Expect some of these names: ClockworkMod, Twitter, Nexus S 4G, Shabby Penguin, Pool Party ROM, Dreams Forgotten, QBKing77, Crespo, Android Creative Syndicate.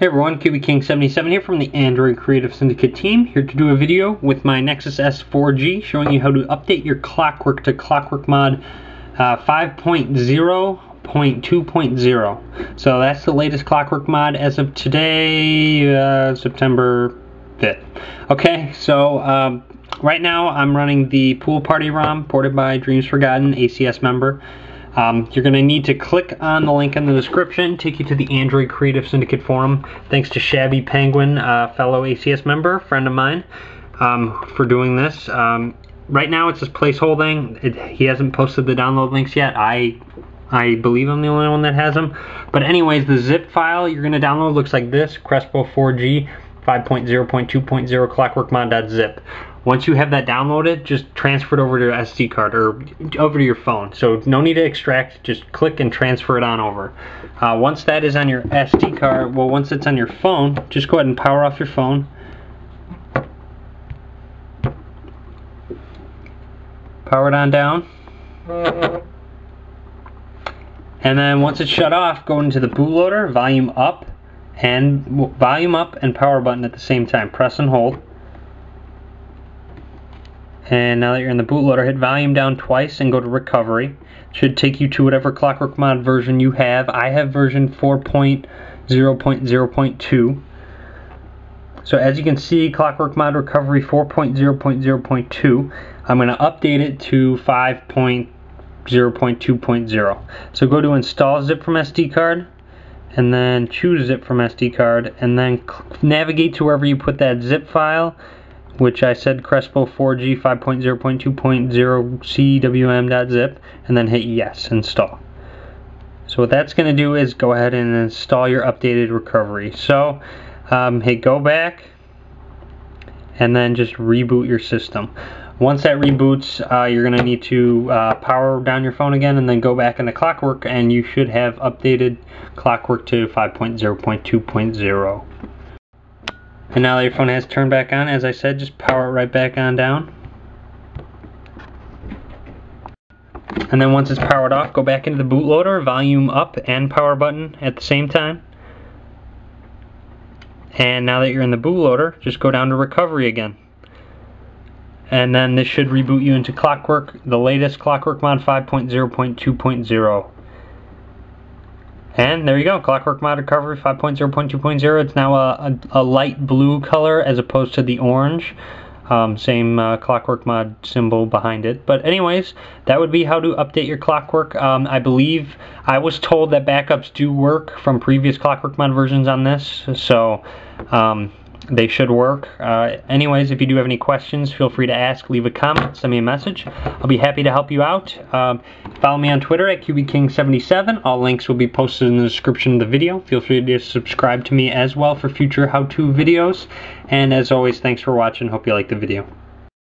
Hey everyone, QBKing77 here from the Android Creative Syndicate team, here to do a video with my Nexus S 4G showing you how to update your clockwork to ClockworkMod 5.0.2.0. So that's the latest ClockworkMod as of today, September 5th. Okay, so right now I'm running the Pool Party ROM ported by Dreams Forgotten, ACS member. You're going to need to click on the link in the description, take you to the Android Creative Syndicate forum. Thanks to Shabby Penguin, fellow ACS member, friend of mine, for doing this. Right now it's just placeholding. He hasn't posted the download links yet. I believe I'm the only one that has them. But anyways, the zip file you're going to download looks like this, Crespo 4G 5.0.2.0 clockworkmod.zip. Once you have that downloaded, just transfer it over to your SD card or over to your phone. So no need to extract, just click and transfer it on over. Once that is on your SD card, well, once it's on your phone, just go ahead and power off your phone. Power it on down. And then once it's shut off, go into the bootloader, volume up and power button at the same time. Press and hold. And now that you're in the bootloader, hit volume down twice and go to recovery. It should take you to whatever ClockworkMod version you have. I have version 4.0.0.2. So as you can see, ClockworkMod recovery 4.0.0.2. I'm going to update it to 5.0.2.0. So go to install zip from SD card, and then choose zip from SD card, and then navigate to wherever you put that zip file, which I said Crespo 4G 5.0.2.0 cwm.zip, and then hit yes, install. So what that's going to do is go ahead and install your updated recovery. So hit go back, and then just reboot your system. Once that reboots, you're going to need to power down your phone again and then go back into Clockwork, and you should have updated Clockwork to 5.0.2.0. And now that your phone has turned back on, as I said, just power it right back on down. And then once it's powered off, go back into the bootloader, volume up and power button at the same time. And now that you're in the bootloader, just go down to recovery again. And then this should reboot you into Clockwork, the latest ClockworkMod 5.0.2.0. And there you go, ClockworkMod recovery 5.0.2.0. It's now a light blue color as opposed to the orange. Same ClockworkMod symbol behind it. But anyways, that would be how to update your Clockwork. I believe I was told that backups do work from previous ClockworkMod versions on this, so they should work. Anyways, if you do have any questions, feel free to ask, leave a comment, send me a message. I'll be happy to help you out. Follow me on Twitter at QBKing77. All links will be posted in the description of the video. Feel free to subscribe to me as well for future how-to videos. And as always, thanks for watching. Hope you liked the video.